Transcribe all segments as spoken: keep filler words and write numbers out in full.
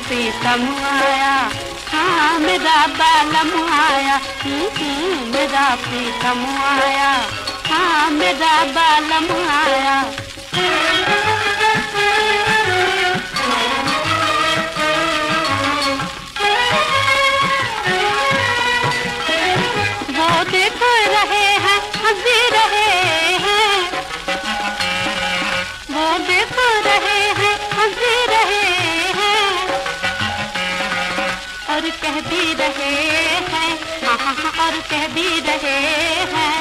पीतम आया, हाँ मेरा बालम आया, मेरा पीतम आया, हाँ मेरा बालम आया। कह भी रहे हैं और कह भी रहे हैं,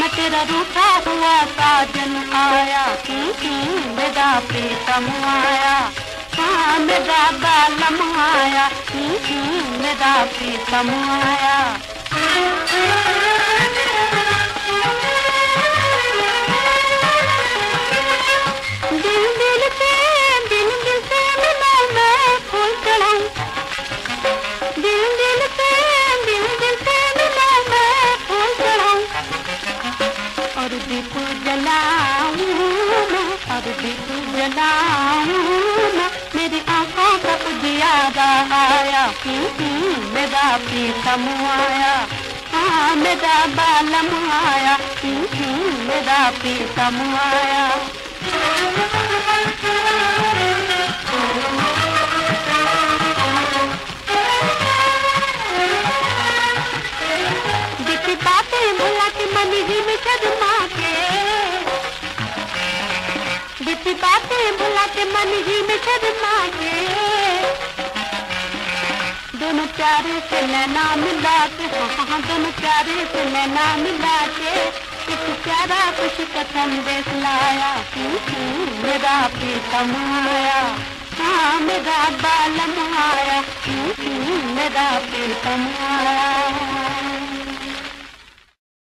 मैं तेरा रूठा हुआ साजन आया, मेरा प्रीतम आया, हाँ मेरा बालम आया, मेरा प्रीतम आया। दिल दिल से दिल दिल से मिला मैं फूल चढ़ाऊं, दिल दिल से दिल दिल से मिला मैं फूल चढ़ाऊं, और दीपू जलाऊं मैं, और दीपू जलाऊं मैं, मेरी आंखों का उजियारा आया, मेरा प्रीतम आया, हाँ मेरा बालम आया, मेरा प्रीतम आया। दिपी बातें भुला के मन ही में शर्मा के, दोनों प्यारे से नैना मिला के, हाँ दोनों प्यारे से नैना मिला के, एक प्यारा कुछ कथन देख लाया, मेरा प्रीतम आया, हाँ मेरा बालम आया, मेरा प्रीतम आया।